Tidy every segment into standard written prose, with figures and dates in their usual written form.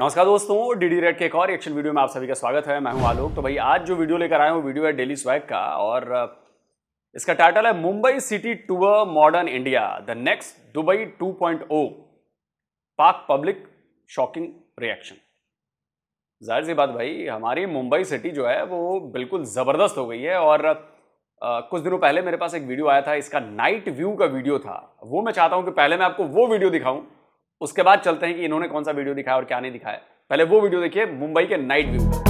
नमस्कार दोस्तों, DD red के एक और रिएक्शन वीडियो में आप सभी का स्वागत है। मैं हूं आलोक। तो भाई आज जो वीडियो लेकर आए हैं वो वीडियो है डेली स्वाइप का और इसका टाइटल है Mumbai city tour modern India the next Dubai 2.0 Pak public shocking reaction. जाहिर सी बात भाई, हमारी मुंबई सिटी जो है वो बिल्कुल ज़बरदस्त हो गई है और कुछ दिनों पहले मेरे पास एक वीडियो आया था, इसका नाइट व्यू का वीडियो था। वो मैं चाहता हूँ कि पहले मैं आपको वो वीडियो दिखाऊँ, उसके बाद चलते हैं कि इन्होंने कौन सा वीडियो दिखाया और क्या नहीं दिखाया। पहले वो वीडियो देखिए मुंबई के नाइट व्यू का।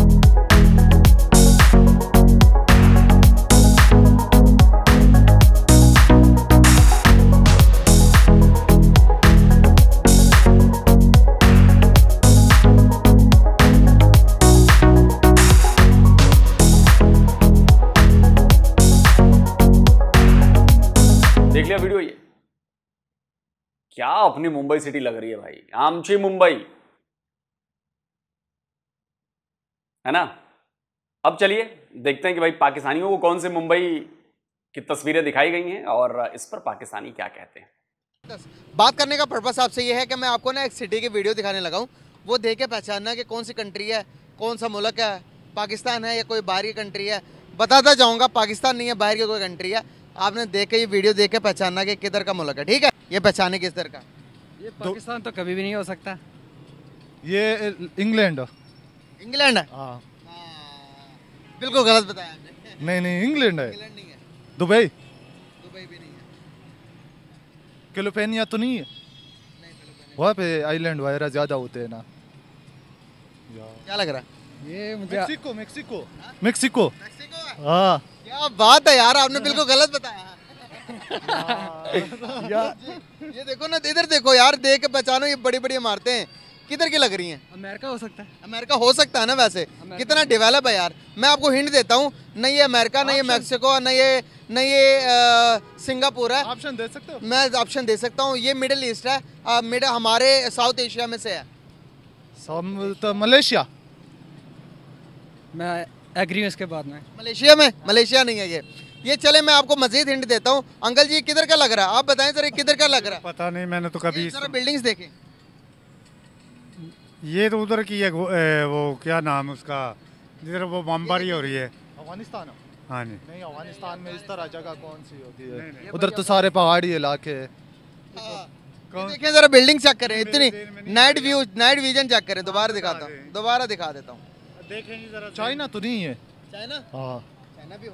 देख लिया वीडियो, ये क्या अपनी मुंबई सिटी लग रही है भाई, आमची मुंबई है ना। अब चलिए देखते हैं कि भाई पाकिस्तानियों को कौन से मुंबई की तस्वीरें दिखाई गई हैं और इस पर पाकिस्तानी क्या कहते हैं। बात करने का पर्पस आपसे ये है कि मैं आपको ना एक सिटी की वीडियो दिखाने लगा हूँ, वो देख के पहचानना कि कौन सी कंट्री है, कौन सा मुल्क है, पाकिस्तान है या कोई बाहर की कंट्री है। बताता जाऊँगा, पाकिस्तान नहीं है, बाहर की कोई कंट्री है। आपने देख के ये वीडियो देख के पहचानना कि किधर का मुल्क है, ठीक है। ये पहचाने किस तरह का, ये पाकिस्तान तो कभी भी नहीं हो सकता, ये इंग्लैंड है। बिल्कुल गलत बताया आपने। नहीं इंग्लैंड है, इंग्लैंड नहीं है। दुबई भी नहीं है। कैलिफोर्निया तो नहीं है, वहाँ पे आइलैंड वगैरह ज्यादा होते हैं ना। क्या लग रहा है ये मुझे? मेक्सिको। हाँ, क्या बात है यार, आपने बिल्कुल गलत बताया। ये देखो ना, इधर देखो यार, देख के पहचानो ये बड़ी बड़ी इमारतें हैं, किधर की लग रही हैं? अमेरिका हो सकता है, अमेरिका हो सकता है ना। वैसे कितना डेवलप है यार, मैं आपको हिंट देता हूँ, नहीं ये अमेरिका, नहीं ये मैक्सिको, नहीं ये सिंगापुर है। ऑप्शन दे सकते हो? मैं ऑप्शन दे सकता हूँ, ये मिडिल ईस्ट है, हमारे साउथ एशिया में से है। मलेशिया, मैं एग्री हूँ इसके बाद में। मलेशिया नहीं है ये। चले मैं आपको मजीद हिंट देता हूँ। अंकल जी किधर का लग रहा है, आप बताएं सर, किधर का लग रहा है? पता नहीं, मैंने तो कभी सर बिल्डिंग्स देखे। ये तो उधर की है, वो क्या नाम उसका, जिधर वो बमबारी हो रही है, अफगानिस्तान। हाँ जी, नहीं अफगानिस्तान में इस तरह जगह कौन सी होती है? उधर तो सारे पहाड़ी इलाके। देखिए जरा बिल्डिंग चेक करें, इतनी नाइट विजन चेक करें। दोबारा दिखा देता हूँ, देखेंगे जरा। चाइना तो नहीं है? चाइना, हाँ,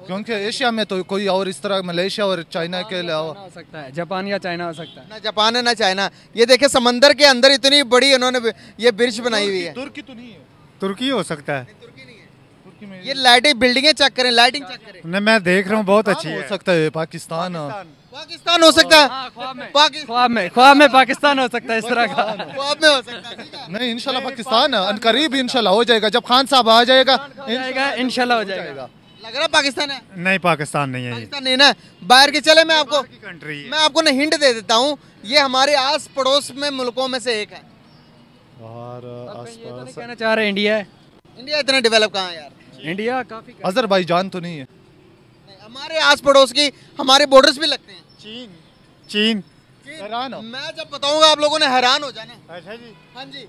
क्योंकि एशिया में तो कोई और इस तरह मलेशिया और चाइना के अलावा हो सकता है। जापान या चाइना हो सकता है ना, जापान है ना चाइना। ये देखे समंदर के अंदर इतनी बड़ी इन्होंने ये ब्रिज बनाई हुई है। तुर्की तो नहीं है? तुर्की हो सकता है। तुर्की नहीं है, तुर्की में ये लाइटिंग बिल्डिंगें चेक करें, लाइटिंग चेक करें। मैं देख रहा हूँ बहुत अच्छी हो सकता है। पाकिस्तान हो सकता है, ख्वाब में पाकिस्तान हो सकता है, इस तरह का ख्वाब में हो सकता है। नहीं इंशाल्लाह पाकिस्तान अनकरीब इंशाल्लाह हो जाएगा, जब खान साहब आ जाएगा इंशाल्लाह हो जाएगा। लग रहा है पाकिस्तान है? नहीं पाकिस्तान नहीं है, पाकिस्तान नहीं ना, बाहर की। चले मैं आपको ना हिंट दे देता हूँ, ये हमारे आस पड़ोस में मुल्कों में से एक है। और आस पास कहना चाह रहे इंडिया इतना डेवलप कहाँ है यार? इंडिया काफी। अजरबैजान तो नहीं है? नहीं, हमारे आस पड़ोस की, हमारे बॉर्डर्स भी लगते हैं। चीन। हैरान हो, मैं जब बताऊंगा आप लोगों ने हैरान हो जाना। अच्छा जी, हाँ जी,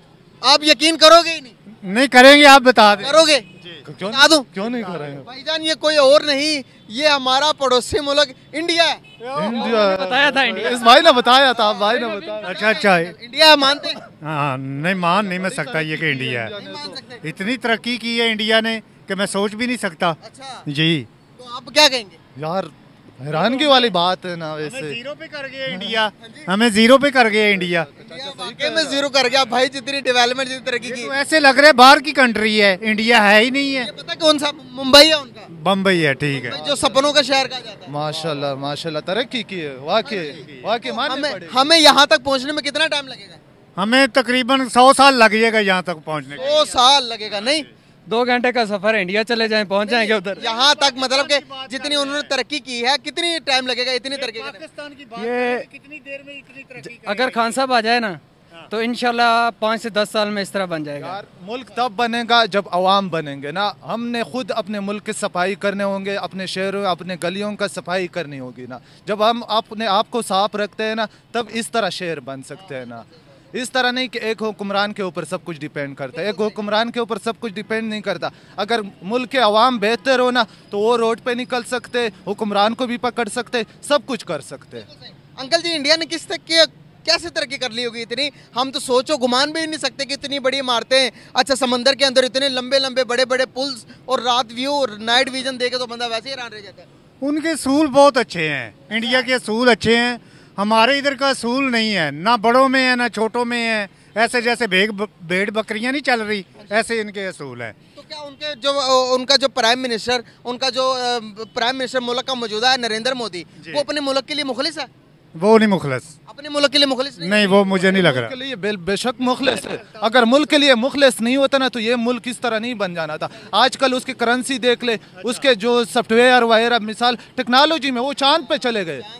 आप यकीन करोगे ही नहीं। नहीं करेंगे, आप बता दें। करोगे क्यों नहीं कर रहे हैं भाईजान? ये कोई और नहीं, ये हमारा पड़ोसी मुल्क इंडिया है। इंडिया बताया था इस भाई ने बताया था, भाई ने बताया। अच्छा, इंडिया मानते हैं? हाँ, नहीं मैं सकता ये कि इंडिया है। इतनी तरक्की की है इंडिया ने कि मैं सोच भी नहीं सकता जी। तो आप क्या कहेंगे यार? हैरानगी वाली बात है ना, वैसे जीरो पे कर गया इंडिया, हमें जीरो पे कर गया इंडिया, वाकई में जीरो कर गया भाई। जितनी डेवलपमेंट, जितनी तरक्की की, ऐसे लग रहा है बाहर की कंट्री है, इंडिया है ही नहीं है। ये पता कौन सा? मुंबई है उनका, बम्बई है, ठीक है, जो सपनों का शहर कहा जाता है। माशाल्लाह तरक्की की है, वाकई। हमें यहाँ तक पहुँचने में कितना टाइम लगेगा? हमें तकरीबन 100 साल लगेगा यहाँ तक पहुँचने में। 100 साल लगेगा? नहीं, 2 घंटे का सफर है, इंडिया चले जाएं, पहुंच जाएंगे उधर। यहाँ तक मतलब के जितनी उन्होंने तरक्की की है, कितनी टाइम लगेगा इतनी तरक्की? पाकिस्तान की बात ये कितनी देर में इतनी तरक्की? अगर खान साहब आ जाए ना तो इंशाल्लाह 5 से 10 साल में इस तरह बन जाएगा। मुल्क तब बनेगा जब अवाम बनेंगे ना। हमने खुद अपने मुल्क की सफाई करने होंगे, अपने शहरों, अपने गलियों का सफाई करनी होगी ना। जब हम अपने आप को साफ रखते हैं ना, तब इस तरह शहर बन सकते हैं ना। इस तरह नहीं कि एक हुक्मरान के ऊपर सब कुछ डिपेंड करता है। एक हुक्मरान के ऊपर सब कुछ डिपेंड नहीं करता। अगर मुल्क के अवाम बेहतर हो ना तो वो रोड पे निकल सकते, हुक्मरान को भी पकड़ सकते, सब कुछ कर सकते। अंकल जी, इंडिया ने किस तक कैसे तरक्की कर ली होगी इतनी? हम तो सोचो गुमान भी नहीं सकते कि इतनी बड़ी इमारतें। अच्छा, समंदर के अंदर इतने लंबे लंबे बड़े बड़े पुल्स और रात व्यू और नाइट विजन देखे तो बंदा वैसे ही हैरान रह जाता है। उनके असूल बहुत अच्छे हैं, इंडिया के असूल अच्छे हैं। हमारे इधर का असूल नहीं है, ना बड़ों में है ना छोटों में है। ऐसे जैसे भेड़ बकरियां नहीं चल रही, ऐसे इनके असूल है। तो क्या उनके जो उनका जो प्राइम मिनिस्टर मुल्क का मौजूदा है नरेंद्र मोदी, वो अपने मुल्क के लिए मुखलिस है? वो नहीं मुखलिस, अपने मुल्क के लिए मुखलिस नहीं, वो मुझे नहीं लग रहा। मुल्क के लिए बेशक मुखलिस है। अगर मुल्क के लिए मुखलिस नहीं होता ना तो ये मुल्क इस तरह नहीं बन जाना था। आजकल उसकी करेंसी देख ले, उसके जो सॉफ्टवेयर वगैरह, मिसाल टेक्नोलॉजी में वो चांद पे चले गए। हाँ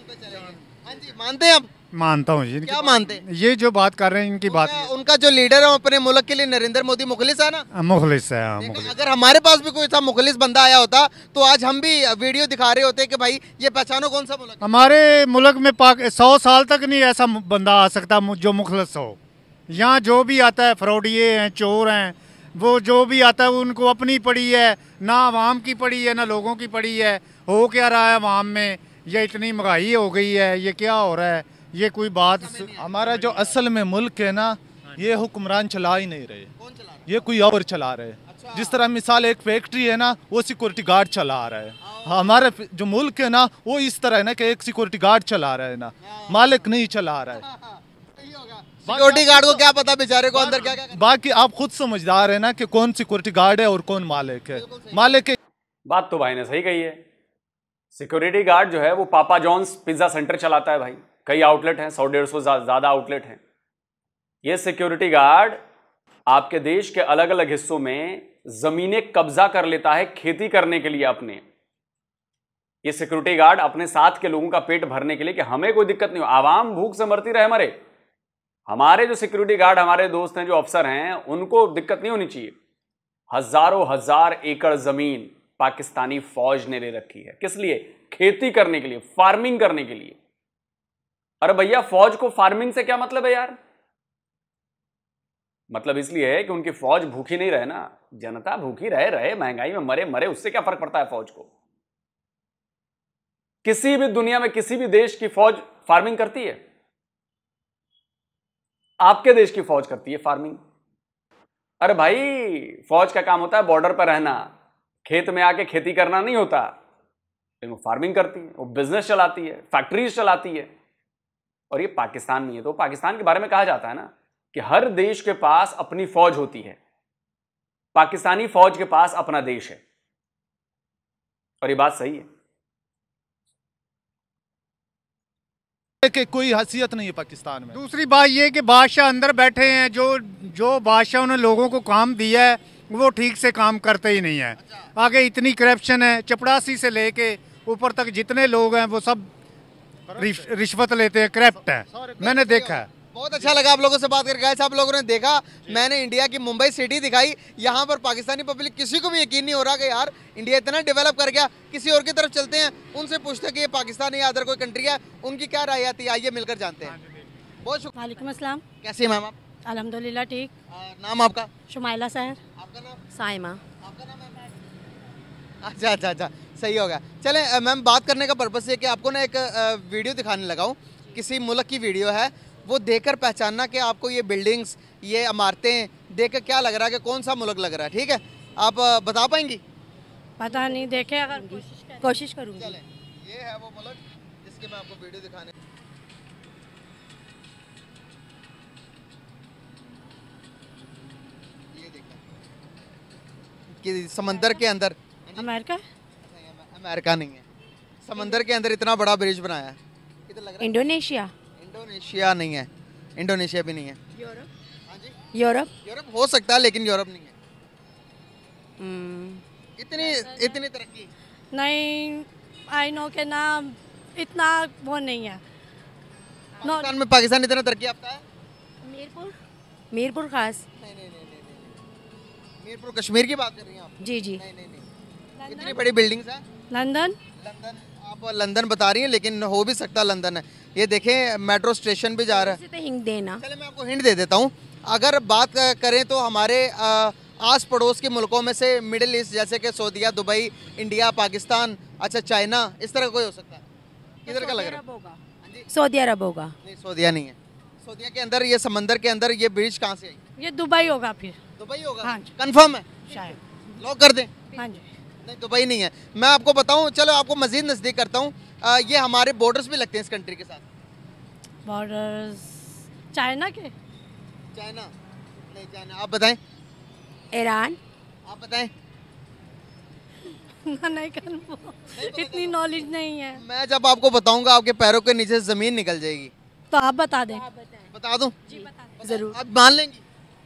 जी, मानते हैं आप? मानता हूँ जी। क्या मानते हैं? ये जो बात कर रहे हैं इनकी बात, उनका जो लीडर है अपने मुल्क के लिए नरेंद्र मोदी मुखलिस है ना? मुखलिस है। अगर हमारे पास भी कोई ऐसा मुखलिस बंदा आया होता तो आज हम भी वीडियो दिखा रहे होते कि भाई ये पहचानो कौन सा मुल्क। हमारे मुल्क में 100 साल तक नहीं ऐसा बंदा आ सकता जो मुखलिस हो। यहाँ जो भी आता है फ्रॉडिये हैं, चोर हैं, वो जो भी आता है उनको अपनी पड़ी है, ना आवाम की पड़ी है ना लोगों की पड़ी है। हो क्या रहा है आवाम में? ये इतनी महंगाई हो गई है, ये क्या हो रहा है? ये कोई बात। हमारा जो असल में मुल्क है ना, ये हुक्मरान चला ही नहीं रहे। कौन चला रहे? ये कोई और चला रहे। अच्छा। जिस तरह मिसाल एक फैक्ट्री है ना, वो सिक्योरिटी गार्ड चला रहा है। हमारा जो मुल्क है ना वो इस तरह है ना कि एक सिक्योरिटी गार्ड चला रहा है ना, मालिक नहीं चला रहा है। सिक्योरिटी गार्ड को क्या पता बेचारे को अंदर क्या क्या। बाकी आप खुद समझदार है ना कि कौन सिक्योरिटी गार्ड है और कौन मालिक है। मालिक। बात तो भाई ने सही कही है। सिक्योरिटी गार्ड जो है वो पापा जॉन्स पिज्जा सेंटर चलाता है भाई। कई आउटलेट हैं, 100-150 ज़्यादा आउटलेट हैं। ये सिक्योरिटी गार्ड आपके देश के अलग अलग हिस्सों में ज़मीनें कब्जा कर लेता है खेती करने के लिए अपने। ये सिक्योरिटी गार्ड अपने साथ के लोगों का पेट भरने के लिए कि हमें कोई दिक्कत नहीं हो, आवाम भूख से मरती रहे। हमारे जो सिक्योरिटी गार्ड हमारे दोस्त हैं, जो अफसर हैं, उनको दिक्कत नहीं होनी चाहिए। हज़ारों हज़ार एकड़ ज़मीन पाकिस्तानी फौज ने ले रखी है। किस लिए? खेती करने के लिए, फार्मिंग करने के लिए। अरे भैया, फौज को फार्मिंग से क्या मतलब है यार? मतलब इसलिए है कि उनकी फौज भूखी नहीं रहे ना। जनता भूखी रहे, महंगाई में मरे, उससे क्या फर्क पड़ता है फौज को? किसी भी दुनिया में किसी भी देश की फौज फार्मिंग करती है? आपके देश की फौज करती है फार्मिंग? अरे भाई, फौज का काम होता है बॉर्डर पर रहना, खेत में आके खेती करना नहीं होता। वो फार्मिंग करती है, वो बिजनेस चलाती है, फैक्ट्रीज चलाती है। और ये पाकिस्तान में है तो पाकिस्तान के बारे में कहा जाता है ना कि हर देश के पास अपनी फौज होती है। पाकिस्तानी फौज के पास अपना देश है, और ये बात सही है कि कोई हैसियत नहीं है पाकिस्तान में। दूसरी बात ये कि बादशाह अंदर बैठे हैं, जो बादशाह उन्होंने लोगों को काम दिया है वो ठीक से काम करते ही नहीं है। आगे इतनी करप्शन है, चपड़ासी से लेके ऊपर तक जितने लोग हैं वो सब रिश्वत लेते हैं, करप्ट है। मैंने देखा है। बहुत अच्छा लगा आप लोगों से बात करके। आप लोगों ने देखा, मैंने इंडिया की मुंबई सिटी दिखाई। यहाँ पर पाकिस्तानी पब्लिक, किसी को भी यकीन नहीं हो रहा कि यार इंडिया इतना डेवलप कर गया। किसी और की तरफ चलते हैं, उनसे पूछते हैं कि ये पाकिस्तान या अदर कोई कंट्री है, उनकी क्या राय आती है। आइए मिलकर जानते हैं। बहुत शुक्रिया। वालेकुम अस्सलाम। कैसे हैं मैम आप? अल्हम्दुलिल्लाह ठीक। नाम आपका? शुमाइला सर। आपका नाम? साइमा। आपका नाम? अच्छा, सही होगा। चलें मैम, बात करने का पर्पस ये कि आपको ना एक वीडियो दिखाने लगा हूँ। किसी मुल्क की वीडियो है, वो देखकर पहचानना कि आपको ये बिल्डिंग्स, ये इमारतें देखकर क्या लग रहा है कि कौन सा मुल्क लग रहा है। ठीक है, आप बता पाएंगी? पता नहीं, देखें अगर कोशिश करूँगी। चलें, ये है वो मुल्क जिसके मैं आपको वीडियो दिखाने। ये देखिए, समंदर के अंदर। अमेरिका? अमेरिका नहीं है। समंदर के अंदर इतना बड़ा ब्रिज बनाया है। इधर लग रहा है इंडोनेशिया। इंडोनेशिया नहीं है, इंडोनेशिया भी नहीं है। यूरोप? हाँ जी, यूरोप हो सकता है, लेकिन यूरोप नहीं है। इतनी तरक्की नहीं। आई नो के नाम इतना वो नहीं है। पाकिस्तान में, पाकिस्तान इतना तरक्की आपका है? मीरपुर खास। नहीं, मीरपुर कश्मीर की बात कर रही हैं आप? जी। नहीं, इतनी बड़ी बिल्डिंग्स हैं। लंदन। आप लंदन बता रही हैं, लेकिन हो भी सकता लंदन है। ये देखें मेट्रो स्टेशन भी जा रहा है। हिंट देना, चले मैं आपको हिंट दे देता हूँ। अगर बात करें तो हमारे आस पड़ोस के मुल्कों में से मिडिल ईस्ट जैसे कि सऊदीया, दुबई, इंडिया, पाकिस्तान, अच्छा चाइना, इस तरह कोई हो सकता है। किधर का लग रहा है? सऊदी अरब होगा। नहीं, सऊदीया नहीं है। सऊदीया के अंदर ये समंदर के अंदर ये ब्रिज कहाँ से आई? ये दुबई होगा। फिर दुबई होगा? हाँ जी। कन्फर्म है? शायद। लॉक कर दें? हाँ जी। नहीं, दुबई नहीं है। मैं आपको बताऊँ, चलो आपको मजीद नज़दीक करता हूँ, ये हमारे बॉर्डर्स भी लगते हैं इस कंट्री के साथ। बॉर्डर्स चाइना के? चाइना नहीं। चाइना आप बताएं। ईरान आप बताएं। नहीं, इतनी नॉलेज नहीं है। मैं जब आपको बताऊंगा आपके पैरों के नीचे जमीन निकल जाएगी। तो आप बता दें। बता दूं? जी बता, जरूर। आप मान लेंगी?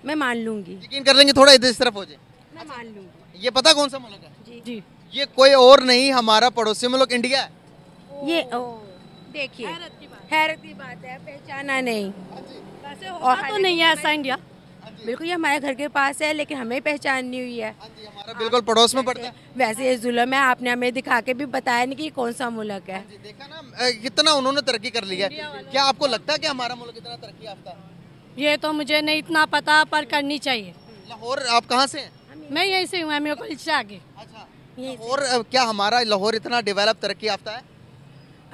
मैं मान लूंगी। यकीन कर लेंगे? थोड़ा इधर इस तरफ हो जाए। मैं मान लूंगी। ये पता कौन सा मुल्क है? जी जी, ये कोई और नहीं, हमारा पड़ोसी मुल्क इंडिया है। ये देखिए, हैरत की बात है, पहचाना नहीं। और तो नहीं है ऐसा इंडिया, बिल्कुल ये हमारे घर के पास है लेकिन हमें पहचान नहीं हुई है। हमारा बिल्कुल पड़ोस में पड़ता है। वैसे ये जुल्म है, आपने हमें दिखा के भी बताया नहीं कि ये कौन सा मुल्क है। देखा ना कितना उन्होंने तरक्की कर ली है। क्या आपको लगता है कि हमारा मुल्क इतना तरक्की याफ्ता है? ये तो मुझे नहीं इतना पता, पर करनी चाहिए। लाहौर आप कहाँ से हैं? मैं यहीं से हूँ, एमए कॉलेज से आगे। अच्छा, और क्या हमारा लाहौर इतना डेवलप तरक्की याफ्ता है?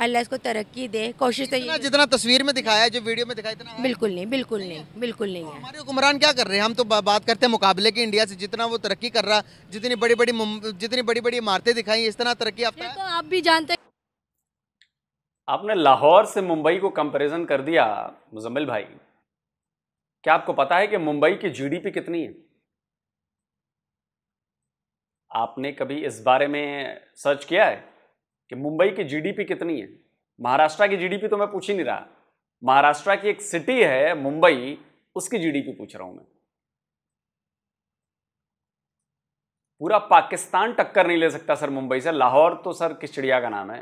अल्लाह इसको तरक्की दे, कोशिश तो जितना तस्वीर में दिखाया, जो वीडियो में दिखाया इतना बिल्कुल नहीं, बिल्कुल नहीं, नहीं, बिल्कुल नहीं। तो है हमारे हुक्मरान क्या कर रहे हैं? हम तो बात करते हैं मुकाबले की इंडिया से, जितना वो तरक्की कर रहा, जितनी बड़ी बड़ी इमारतें दिखाई, इस तरह तरक्की आप तो आप भी जानते। आपने लाहौर से मुंबई को कंपेरिजन कर दिया। मुजम्मिल भाई, क्या आपको पता है कि मुंबई की GDP कितनी है? आपने कभी इस बारे में सर्च किया है कि मुंबई की GDP कितनी है? महाराष्ट्र की GDP तो मैं पूछ ही नहीं रहा, महाराष्ट्र की एक सिटी है मुंबई, उसकी GDP पूछ रहा हूं मैं। पूरा पाकिस्तान टक्कर नहीं ले सकता सर मुंबई से। लाहौर तो सर किस चिड़िया का नाम है,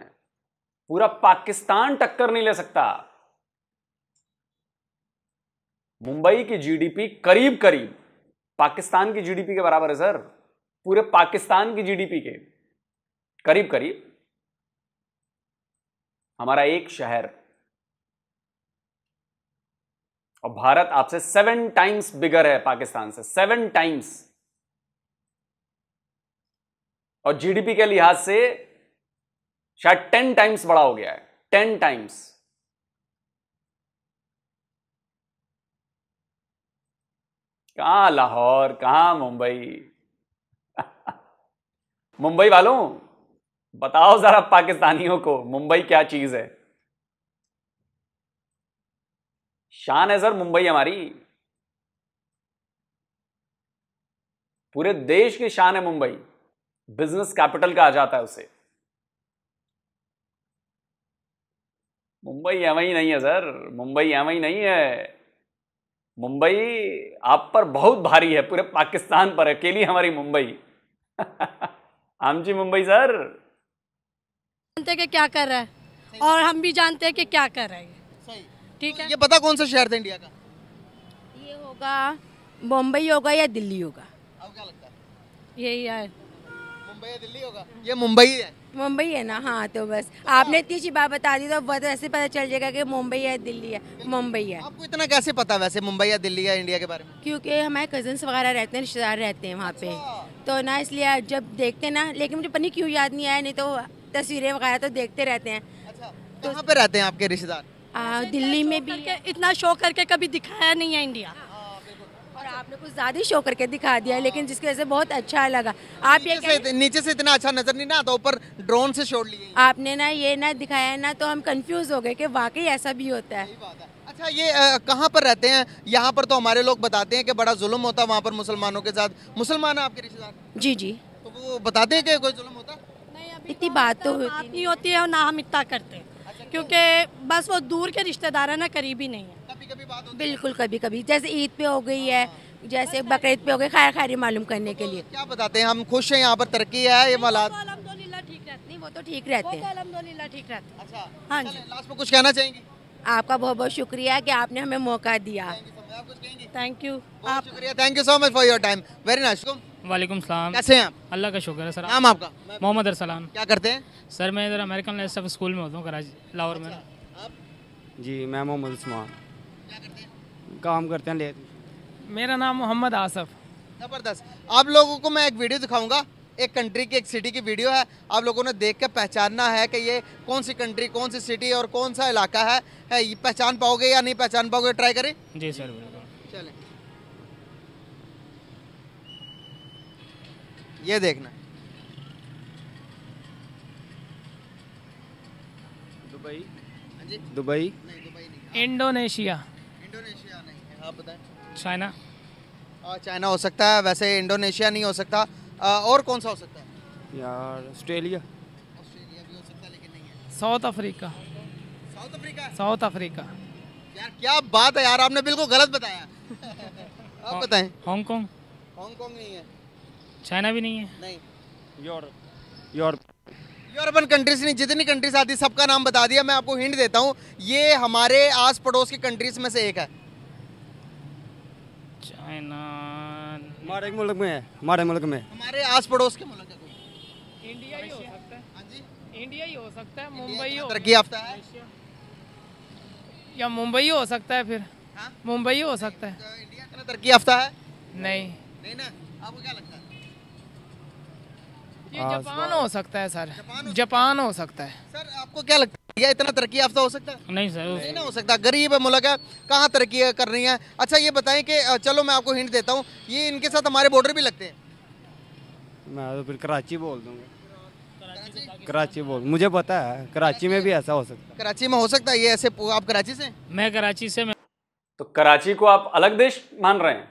पूरा पाकिस्तान टक्कर नहीं ले सकता। मुंबई की GDP करीब करीब पाकिस्तान की GDP के बराबर है सर, पूरे पाकिस्तान की GDP के करीब करीब। हमारा एक शहर, और भारत आपसे 7 टाइम्स बिगर है पाकिस्तान से, 7 टाइम्स। और GDP के लिहाज से शायद 10 टाइम्स बड़ा हो गया है, 10 टाइम्स। कहां लाहौर, कहां मुंबई। मुंबई वालों बताओ जरा पाकिस्तानियों को, मुंबई क्या चीज है? शान है सर मुंबई हमारी, पूरे देश की शान है मुंबई। बिजनेस कैपिटल कहा जाता है उसे। मुंबई एवं ही नहीं है सर, मुंबई एवं ही नहीं है। मुंबई आप पर बहुत भारी है, पूरे पाकिस्तान पर, अकेली हमारी मुंबई। हम जी मुंबई सर जानते कि क्या कर रहा है, और हम भी जानते हैं कि क्या कर रहा है। सही, ठीक है। ये पता कौन सा शहर था इंडिया का? ये होगा मुंबई होगा या दिल्ली होगा? अब क्या लगता है? यही है मुंबई या दिल्ली होगा? ये मुंबई है। मुंबई है ना? हाँ, तो बस आपने इतनी सी बात बता दी तो बस ऐसे पता चल जाएगा कि मुंबई या दिल्ली है। मुंबई है। आपको इतना कैसे पता वैसे मुंबई या दिल्ली या इंडिया के बारे में? क्योंकि हमारे कजन्स वगैरह रहते हैं, रिश्तेदार रहते हैं वहाँ पे, तो ना इसलिए जब देखते हैं ना। लेकिन मुझे पता नहीं क्यों याद नहीं आया, नहीं तो तस्वीरें वगैरह तो देखते रहते हैं। अच्छा, तो कहाँ पे रहते हैं आपके रिश्तेदार? दिल्ली में भी। इतना शो करके कभी दिखाया नहीं है इंडिया, और आपने कुछ ज्यादा ही शो करके दिखा दिया, लेकिन जिसकी वजह से बहुत अच्छा लगा। आप ये नीचे से इतना अच्छा नजर नहीं ना आता, ऊपर ड्रोन से शॉट लिए आपने ना, ये ना दिखाया ना, तो हम कंफ्यूज हो गए कि वाकई ऐसा भी होता है। अच्छा, ये कहाँ पर रहते हैं? यहाँ पर तो हमारे लोग बताते हैं कि बड़ा जुल्म होता है वहाँ पर मुसलमानों के साथ। मुसलमान है आपके रिश्तेदार? जी जी। तो वो बताते हैं कि कोई जुल्म होता है? इतनी बात तो नहीं होती है, और ना हम इतना करते हैं। अच्छा, क्योंकि बस वो दूर के रिश्तेदार है ना, करीबी नहीं है। कभी-कभी बात होती है। बिल्कुल, कभी कभी, जैसे ईद पे हो गई है, जैसे बकरीद पे हो गई, खैर खैरी मालूम करने के लिए। क्या बताते हैं हम खुश हैं, यहाँ पर तरक्की है, ये हालात अल्हम्दुलिल्लाह ठीक रहती है। वो तो ठीक रहते हैं, अल्हम्दुलिल्लाह ठीक रहते हैं। हाँ जी, लास्ट में कुछ कहना चाहेंगी? आपका बहुत बहुत शुक्रिया कि आपने हमें मौका दिया। थैंक यू, आप शुक्रिया। Thank you so much for your time, very nice. वालेकुम सलाम, कैसे हैं आप? अल्लाह का शुक्र है सर। नाम आपका? मोहम्मद अरसलान। क्या करते हैं? सर मैं इधर अमेरिकन लाइफ स्कूल में होता हूँ, कराची, लाहौर में। जी मैं मोहम्मद उस्मान। क्या करते हैं? काम करते हैं लेट। मेरा नाम मोहम्मद आसफ। ज़बरदस्त। आप लोगों को मैं एक वीडियो दिखाऊंगा, एक कंट्री की, एक सिटी की वीडियो है। आप लोगों ने देख के पहचानना है कि ये कौन सी कंट्री, कौन सी सिटी और कौन सा इलाका है। ये पहचान पाओगे या नहीं पहचान पाओगे, ट्राई करें। जी सर बिल्कुल। चलें, ये देखना दुबई। दुबई नहीं। इंडोनेशिया। इंडोनेशिया नहीं। आप बताएं। चाइना। चाइना हो सकता है, वैसे इंडोनेशिया नहीं हो सकता। और कौन सा हो सकता है यार? ऑस्ट्रेलिया। ऑस्ट्रेलिया भी हो सकता है लेकिन नहीं है। South Africa. South Africa. South Africa. यार क्या बात है यार, आपने बिल्कुल गलत बताया। आप बताएं। हांगकांग। हांगकांग नहीं है। चाइना भी नहीं है। नहीं। यूरोप। यूरोप। यूरोपियन कंट्रीज नहीं, जितनी कंट्रीज आती सबका नाम बता दिया। मैं आपको हिंट देता हूँ, ये हमारे आस पड़ोस की कंट्रीज में से एक है। चाइना हमारे मुल्क में है। हमारे मुल्क में, हमारे आस पड़ोस के मुल्क है कोई। इंडिया ही हो सकता है। हाँ जी इंडिया ही हो सकता है। मुंबई तरक्की याफ्ता है या मुंबई हो सकता है। फिर मुंबई हो सकता है। इंडिया इतना तरक्की याफ्ता है नहीं ना? आपको क्या लगता है? ये जापान हो सकता है सर। जापान हो सकता है सर। आपको क्या लगता है, ये इतना तरक्की याफ्ता हो सकता है? नहीं सर नहीं ना हो सकता। गरीब मुल्क है, कहाँ तरक्की कर रही है। अच्छा ये बताएं कि चलो मैं आपको हिंट देता हूँ, ये इनके साथ हमारे बॉर्डर भी लगते हैं। मैं तो फिर कराची बोल दूँगा। कराची? कराची बोल, मुझे पता है कराची में भी ऐसा हो सकता है। कराची में हो सकता है ये ऐसे। आप कराची से? मैं कराची से। तो कराची को आप अलग देश मान रहे हैं?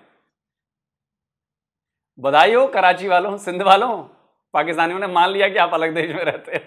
बधाई हो कराची वालों, सिंध वालों, पाकिस्तानियों ने मान लिया कि आप अलग देश में रहते हैं।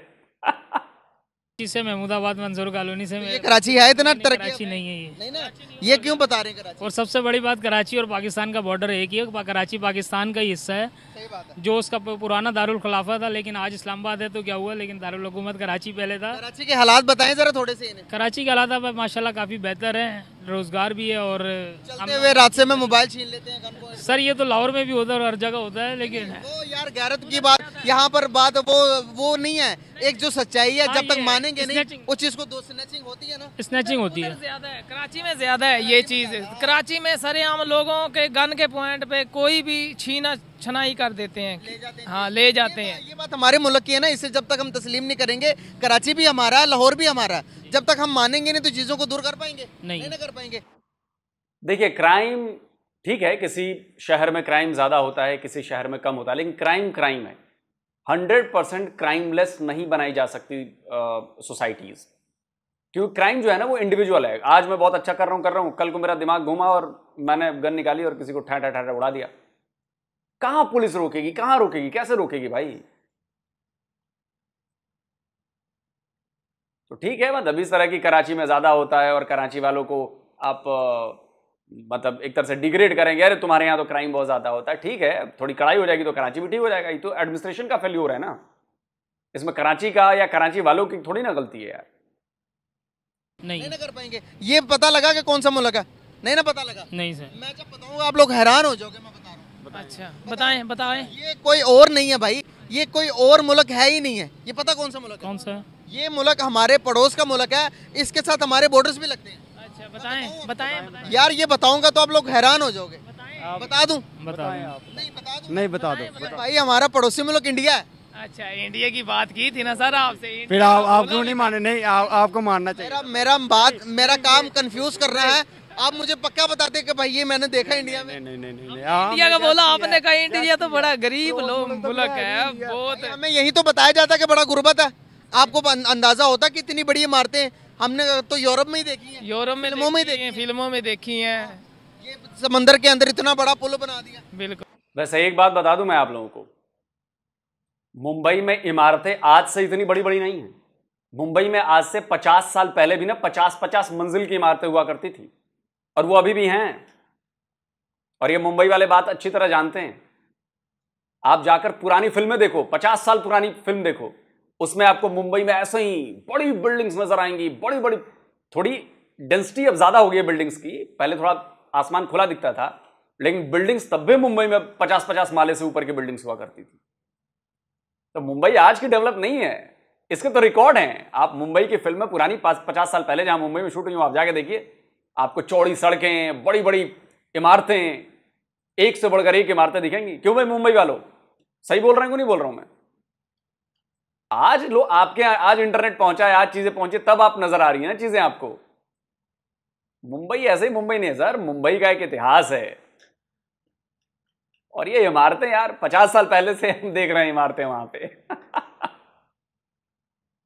कराची से, महमूदाबाद मंजूर कॉलोनी से। तो ये कराची है इतना तरक्की? कराची नहीं है ये। नहीं ना, ये क्यों बता रहे हैं कराची? और सबसे बड़ी बात, कराची और पाकिस्तान का बॉर्डर एक ही है। कराची पाकिस्तान का ही हिस्सा है। सही बात है। जो उसका पुराना दारुल खिलाफा था, लेकिन आज इस्लामाबाद है तो क्या हुआ, लेकिन दारुल हुकूमत कराची पहले था। कराची के हालात बताएं जरा थोड़े से। कराची के हालात माशाल्लाह काफी बेहतर है, रोजगार भी है। और चलते हुए रास्ते में मोबाइल छीन लेते हैं सर। ये तो लाहौर में भी होता है, हर जगह होता है। लेकिन वो यार गैरत की बात यहाँ पर बात वो नहीं है, एक जो सच्चाई है। जब तक मानेंगे नहीं उस चीज को, दो स्नैचिंग होती है ना। स्नैचिंग होती है ज्यादा है कराची में, ज्यादा है ये चीज। कराची में सर हम लोगों के गन के पॉइंट पे कोई भी छीना छनाई कर देते हैं। हाँ ले जाते हैं। ये बात हमारे मुल्क की है ना, इसे जब तक हम तस्लीम नहीं करेंगे। कराची भी हमारा है, लाहौर भी हमारा है। जब तक हम मानेंगे नहीं तो चीजों को दूर कर पाएंगे नहीं ना कर पाएंगे। देखिए क्राइम ठीक है, किसी शहर में क्राइम ज्यादा होता है, किसी शहर में कम होता है, लेकिन क्राइम क्राइम है। 100% क्राइमलेस नहीं बनाई जा सकती सोसाइटीज़, क्योंकि क्राइम जो है ना वो इंडिविजुअल है। आज मैं बहुत अच्छा कर रहा हूँ, कल को मेरा दिमाग घूमा और मैंने गन निकाली और किसी को ठा ठा ठा उड़ा दिया। कहाँ पुलिस रोकेगी, कहाँ रोकेगी, कैसे रोकेगी भाई? तो ठीक है, मतलब इस तरह की कराची में ज़्यादा होता है और कराची वालों को आप मतलब एक तरह से डिग्रेड करेंगे। अरे तुम्हारे यहाँ तो क्राइम बहुत ज़्यादा होता है। ठीक है, थोड़ी कड़ाई हो जाएगी तो कराची भी ठीक हो जाएगा। ये तो एडमिनिस्ट्रेशन का फेल्योर है ना, इसमें कराची का या कराची वालों की थोड़ी ना गलती है यार। नहीं ना कर पाएंगे। ये पता लगा कि कौन सा मुल्क है? नहीं ना पता लगा। नहीं सर मैं जब बताऊँगा आप लोग हैरान हो जाओगे। मैं बता रहा हूँ। अच्छा बताएं बताएं। ये कोई और नहीं है भाई, ये कोई और मुल्क है ही नहीं है। ये पता कौन सा मुल्क? कौन सा? ये मुल्क हमारे पड़ोस का मुल्क है, इसके साथ हमारे बॉर्डर्स भी लगते हैं। अच्छा बताएं बताएं यार। ये बताऊंगा तो आप लोग हैरान हो जाओगे। बता दूं? बताएं आप। नहीं बता दूं? नहीं बता दो भाई, हमारा पड़ोसी मुल्क इंडिया है। अच्छा इंडिया की बात की थी ना सर आपसे, फिर आप क्यों नहीं माने? नहीं आपको मानना चाहिए। मेरा काम कंफ्यूज कर रहा है। आप मुझे पक्का बताते कि भाई ये मैंने देखा इंडिया में। नहीं नहीं नहीं इंडिया का बोला आपने, कहा इंडिया तो बड़ा गरीब लोग मुल्क है बहुत। हमें यही तो बताया जाता है कि बड़ा गुर्बत है। आपको अंदाजा होता कि इतनी बड़ी इमारतें हमने तो यूरोप में ही देखी है, यूरोप में फिल्मों में देखी है। ये समंदर के अंदर इतना बड़ा पुल बना दिया। बिल्कुल। वैसे एक बात बता दूं मैं आप लोगों को, मुंबई में इमारतें आज से इतनी बड़ी बड़ी नहीं है। मुंबई में आज से 50 साल पहले भी ना 50-50 मंजिल की इमारतें हुआ करती थी, और वो अभी भी हैं। और ये मुंबई वाले बात अच्छी तरह जानते हैं। आप जाकर पुरानी फिल्में देखो, 50 साल पुरानी फिल्म देखो, उसमें आपको मुंबई में ऐसे ही बड़ी बिल्डिंग्स नजर आएंगी, बड़ी बड़ी। थोड़ी डेंसिटी अब ज्यादा हो गई है बिल्डिंग्स की, पहले थोड़ा आसमान खुला दिखता था, लेकिन बिल्डिंग्स तब भी मुंबई में 50-50 माले से ऊपर की बिल्डिंग्स हुआ करती थी। तो मुंबई आज की डेवलप नहीं है, इसके तो रिकॉर्ड हैं। आप मुंबई की फिल्में पुरानी 50 साल पहले जहां मुंबई में शूट हुई, आप जाके देखिए, आपको चौड़ी सड़कें, बड़ी बड़ी इमारतें, एक से बढ़कर एक इमारतें दिखेंगी। क्यों भाई मुंबई वालों, सही बोल रहे हैं को नहीं बोल रहा हूं मैं? आज लोग आपके, आज इंटरनेट पहुंचा है, आज चीजें पहुंचे, तब आप नजर आ रही है ना चीजें आपको। मुंबई ऐसे ही मुंबई नहीं सर, मुंबई का एक इतिहास है। और ये इमारतें यार 50 साल पहले से हम देख रहे हैं इमारतें वहां पे।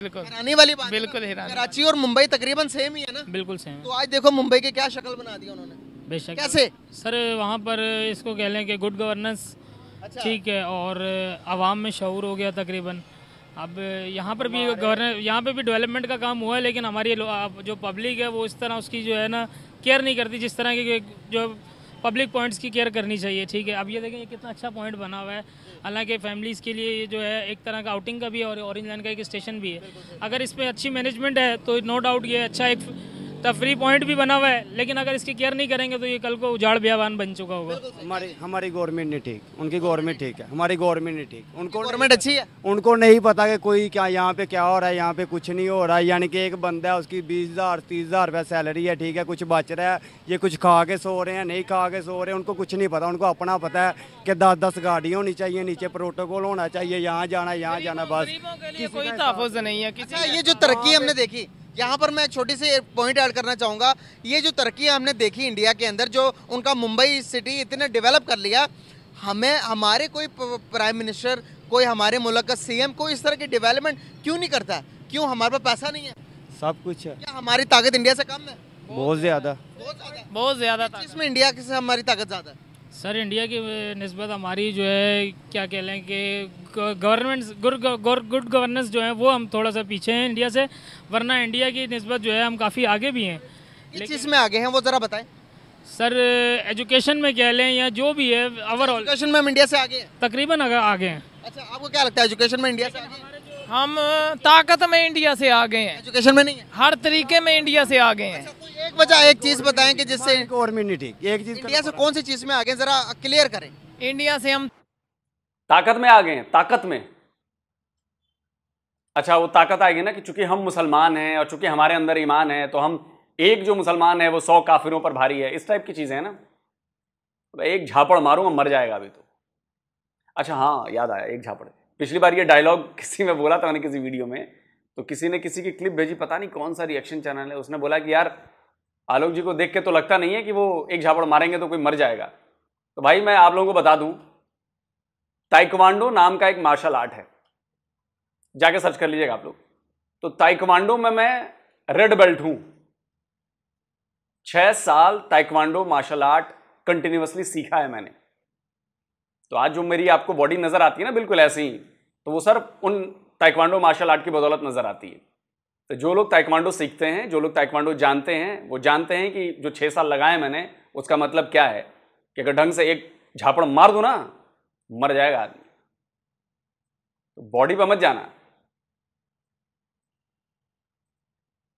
बिल्कुल हैरानी वाली बात, बिल्कुल हैरानी। कराची और मुंबई तकरीबन सेम ही है ना? बिल्कुल सेम। तो आज देखो मुंबई की क्या शक्ल बना दी उन्होंने। बेशक। कैसे सर? वहाँ पर इसको कह लें कि गुड गवर्नेंस, ठीक है, और आवाम में शऊर हो गया तकरीबन। अब यहाँ पर भी गवर्नर, यहाँ पे भी डेवलपमेंट का काम हुआ है, लेकिन हमारी जो पब्लिक है वो इस तरह उसकी जो है ना केयर नहीं करती जिस तरह की जो पब्लिक पॉइंट्स की केयर करनी चाहिए। ठीक है, अब ये देखें ये कितना अच्छा पॉइंट बना हुआ है, हालांकि फैमिलीज़ के लिए ये जो है एक तरह का आउटिंग का भी है और ऑरेंज लाइन का एक स्टेशन भी है। अगर इस पर अच्छी मैनेजमेंट है तो नो डाउट ये अच्छा एक तफरी पॉइंट भी बना हुआ है, लेकिन अगर इसकी केयर नहीं करेंगे तो ये कल को उजाड़ बियावान बन चुका होगा। हमारी गवर्नमेंट नहीं ठीक, उनकी गवर्नमेंट ठीक है, हमारी गवर्नमेंट नहीं ठीक, उनको गवर्नमेंट अच्छी है। उनको नहीं पता कि कोई क्या यहाँ पे क्या हो रहा है, यहाँ पे कुछ नहीं हो रहा है। यानी कि एक बंदा है, उसकी 20,000-30,000 रुपये सैलरी है, ठीक है, कुछ बच रहा है, ये कुछ खा के सो रहे हैं, नहीं खा के सो रहे हैं, उनको कुछ नहीं पता। उनको अपना पता है कि 10-10 गाड़ियाँ होनी चाहिए, नीचे प्रोटोकॉल होना चाहिए, यहाँ जाना, यहाँ जाना, बस कोई तहफ़्फ़ुज़ नहीं है। ये जो तरक्की हमने देखी, यहाँ पर मैं छोटी सी पॉइंट ऐड करना चाहूँगा, ये जो तरक्की हमने देखी इंडिया के अंदर, जो उनका मुंबई सिटी इतने डेवलप कर लिया, हमें हमारे कोई प्राइम मिनिस्टर, कोई हमारे मुल्क का सीएम, कोई इस तरह की डेवलपमेंट क्यों नहीं करता? क्यों हमारे पास पैसा नहीं है? सब कुछ है। क्या हमारी ताकत इंडिया से कम है? बहुत ज़्यादा, बहुत ज़्यादा। इसमें इंडिया से हमारी ताकत ज़्यादा है सर। इंडिया की निस्बत हमारी जो है क्या कह लें कि गुड गवर्नेंस जो है वो हम थोड़ा सा पीछे हैं इंडिया से, वरना इंडिया की निस्बत जो है हम काफ़ी आगे भी हैं। किस चीज़ में आगे हैं वो ज़रा बताएं सर? एजुकेशन में कह लें या जो भी है ओवरऑल। एजुकेशन में हम इंडिया से आगे हैं, तकरीबन आगे हैं। अच्छा, आपको क्या लगता है एजुकेशन में इंडिया से आगे? हम ताकत में इंडिया से आगे हैं, एजुकेशन में नहीं है, हर तरीके में इंडिया से आगे हैं। अच्छा, एक वजह, एक चीज़ बताएं कि जिससे गवर्नमेंट नहीं ठीक, एक चीज़ इंडिया से कौन सी चीज़ में आगे हैं, जरा क्लियर करें। इंडिया से हम ताकत में आगे हैं, ताकत में। अच्छा, वो ताकत आएगी ना कि चूंकि हम मुसलमान हैं और चूंकि हमारे अंदर ईमान है, तो हम एक जो मुसलमान है वो 100 काफिरों पर भारी है, इस टाइप की चीज़ें हैं ना। एक झापड़ मारूंगा मर जाएगा अभी तो। अच्छा हाँ, याद आया, एक झापड़। पिछली बार ये डायलॉग किसी में बोला था मैंने, किसी वीडियो में, तो किसी ने किसी की क्लिप भेजी, पता नहीं कौन सा रिएक्शन चैनल है, उसने बोला कि यार आलोक जी को देख के तो लगता नहीं है कि वो एक झापड़ मारेंगे तो कोई मर जाएगा। तो भाई मैं आप लोगों को बता दूं, ताइक्वांडो नाम का एक मार्शल आर्ट है, जाके सर्च कर लीजिएगा आप लोग। तो ताइक्वांडो में मैं रेड बेल्ट हूं, 6 साल ताइक्वांडो मार्शल आर्ट कंटिन्यूसली सीखा है मैंने। तो आज जो मेरी आपको बॉडी नज़र आती है ना बिल्कुल ऐसे ही, तो वो सर उन ताइक्वांडो मार्शल आर्ट की बदौलत नज़र आती है। तो जो लोग ताइक्वांडो सीखते हैं, जो लोग ताइक्वांडो जानते हैं, वो जानते हैं कि जो 6 साल लगाए मैंने उसका मतलब क्या है, कि अगर ढंग से एक झापड़ मार दूँ ना, मर जाएगा आदमी। तो बॉडी पर मत जाना।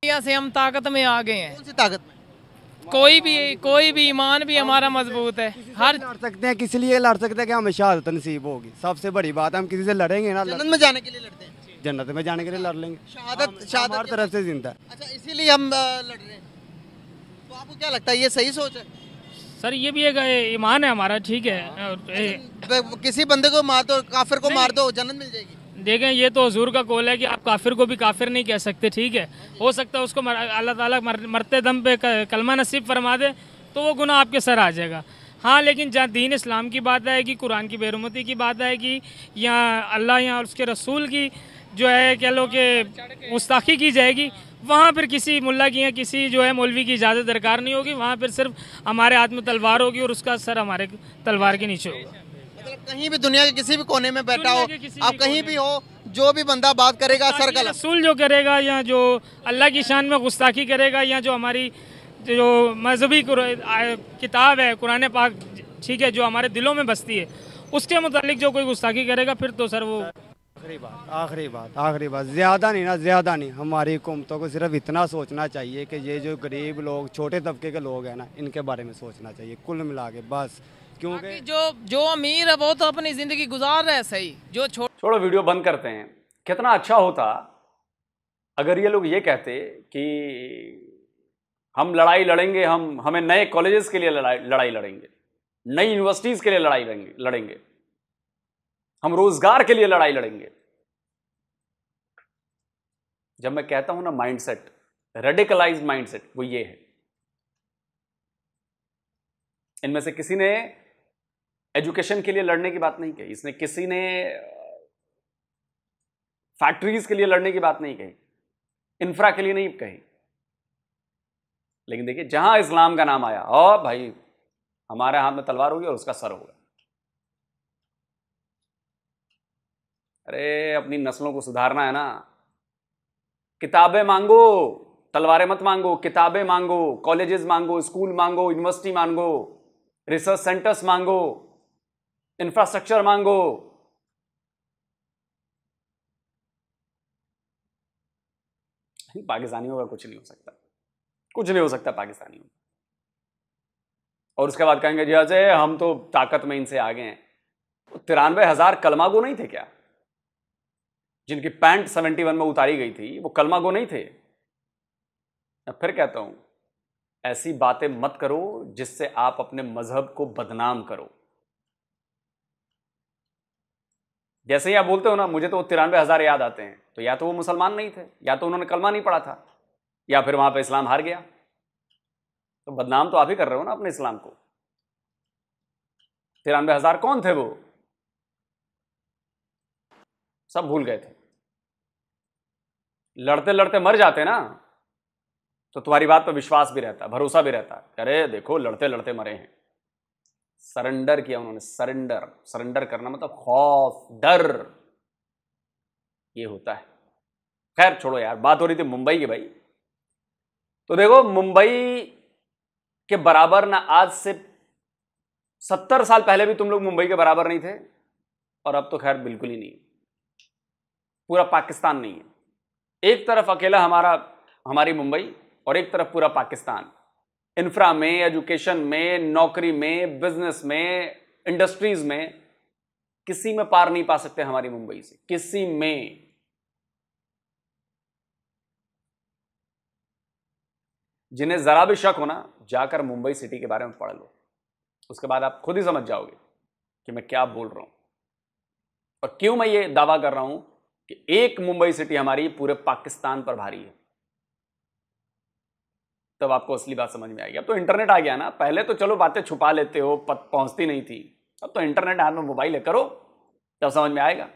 इंडिया से हम ताकत में आ गए हैं। कौन सी ताकत में? कोई भी ईमान भी हमारा मजबूत है। हर लड़ सकते हैं, किसी लिए लड़ सकते हैं कि हमें शहादत नसीब होगी, सबसे बड़ी बात हम किसी से लड़ेंगे ना, जन्नत में जाने के लिए लड़ते हैं, जन्नत में जाने के लिए लड़ लेंगे, शहादत हर तरफ से जिंदा। अच्छा, इसीलिए हम लड़ रहे हैं। तो आपको क्या लगता है ये सही सोच है सर? ये भी एक ईमान है हमारा, ठीक है। किसी बंदे को मार दो, काफिर को मार दो, जन्नत मिल जाएगी। देखें, ये तो हुजूर का कौल है कि आप काफिर को भी काफिर नहीं कह सकते, ठीक है। हो सकता है उसको अल्लाह ताला मरते दम पे कलमा नसीब फरमा दे, तो वो गुनाह आपके सर आ जाएगा। हाँ, लेकिन जहाँ दीन इस्लाम की बात आएगी, कुरान की बेरुमती की बात आएगी, या अल्लाह या उसके रसूल की जो है कह लो कि गुस्ताखी की जाएगी, वहाँ फिर किसी मुल्ला की या किसी जो है मौलवी की इजाज़त दरकार नहीं होगी। वहाँ फिर सिर्फ हमारे हाथ में तलवार होगी और उसका सर हमारे तलवार के नीचे होगा। कहीं भी दुनिया के किसी भी कोने में बैठा हो, आप कहीं भी हो, जो भी बंदा बात करेगा सर का रसूल जो करेगा, या जो अल्लाह की शान में गुस्ताखी करेगा, या जो हमारी जो मजहबी किताब है कुरान पाक, ठीक है, जो हमारे दिलों में बसती है, उसके मुतालिक जो कोई गुस्ताखी करेगा, फिर तो सर वो आखिरी बात ज़्यादा नहीं। हमारी हुकूमतों को सिर्फ इतना सोचना चाहिए कि ये जो गरीब लोग, छोटे तबके के लोग हैं ना, इनके बारे में सोचना चाहिए कुल मिला के, बस। क्योंकि जो अमीर है वो तो अपनी जिंदगी गुजार रहा है सही, जो छोड़ो वीडियो बंद करते हैं। कितना अच्छा होता अगर ये लोग ये कहते कि हम लड़ाई लड़ेंगे, हमें नए कॉलेजेस के लिए लड़ाई लड़ेंगे, नई यूनिवर्सिटीज़ के लिए लड़ाई लड़ेंगे, हम रोजगार के लिए लड़ाई लड़ेंगे। जब मैं कहता हूं ना माइंडसेट, रेडिकलाइज्ड माइंडसेट, वो ये है। इनमें से किसी ने एजुकेशन के लिए लड़ने की बात नहीं कही, इसने किसी ने फैक्ट्रीज के लिए लड़ने की बात नहीं कही, इंफ्रा के लिए नहीं कही। लेकिन देखिए जहां इस्लाम का नाम आया, और भाई हमारे हाथ में तलवार होगी और उसका सर होगा। अरे अपनी नस्लों को सुधारना है ना, किताबें मांगो, तलवारें मत मांगो, किताबें मांगो, कॉलेजेस मांगो, स्कूल मांगो, यूनिवर्सिटी मांगो, रिसर्च सेंटर्स मांगो, इंफ्रास्ट्रक्चर मांगो। पाकिस्तानियों का कुछ नहीं हो सकता, कुछ नहीं हो सकता पाकिस्तानियों। और उसके बाद कहेंगे जी अजय हम तो ताकत में इनसे आगे हैं। 93,000 कलमा गो नहीं थे क्या? जिनकी पैंट 71 में उतारी गई थी वो कलमा गो नहीं थे? मैं फिर कहता हूं ऐसी बातें मत करो जिससे आप अपने मजहब को बदनाम करो। जैसे ही आप बोलते हो ना मुझे तो वो 93,000 याद आते हैं, तो या तो वो मुसलमान नहीं थे, या तो उन्होंने कलमा नहीं पढ़ा था, या फिर वहां पे इस्लाम हार गया। तो बदनाम तो आप ही कर रहे हो ना अपने इस्लाम को। 93,000 कौन थे? वो सब भूल गए थे। लड़ते लड़ते मर जाते ना तो तुम्हारी बात पर विश्वास भी रहता, भरोसा भी रहता। अरे देखो लड़ते लड़ते मरे हैं। सरेंडर किया उन्होंने, सरेंडर। सरेंडर करना मतलब खौफ, डर, ये होता है। खैर छोड़ो यार, बात हो रही थी मुंबई की। भाई तो देखो मुंबई के बराबर ना आज से 70 साल पहले भी तुम लोग मुंबई के बराबर नहीं थे, और अब तो खैर बिल्कुल ही नहीं। पूरा पाकिस्तान नहीं है, एक तरफ अकेला हमारी मुंबई और एक तरफ पूरा पाकिस्तान। इंफ्रा में, एजुकेशन में, नौकरी में, बिजनेस में, इंडस्ट्रीज में, किसी में पार नहीं पा सकते हमारी मुंबई से, किसी में। जिन्हें जरा भी शक हो ना, जाकर मुंबई सिटी के बारे में पढ़ लो, उसके बाद आप खुद ही समझ जाओगे कि मैं क्या बोल रहा हूं। और क्यों मैं ये दावा कर रहा हूं कि एक मुंबई सिटी हमारी पूरे पाकिस्तान पर भारी है, तब आपको असली बात समझ में आएगी। अब तो इंटरनेट आ गया ना, पहले तो चलो बातें छुपा लेते हो, पहुंचती नहीं थी, अब तो इंटरनेट हाथ में मोबाइल है, करो तब समझ में आएगा।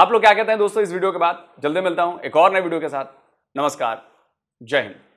आप लोग क्या कहते हैं दोस्तों इस वीडियो के बाद? जल्दी मिलता हूं एक और नए वीडियो के साथ। नमस्कार, जय हिंद।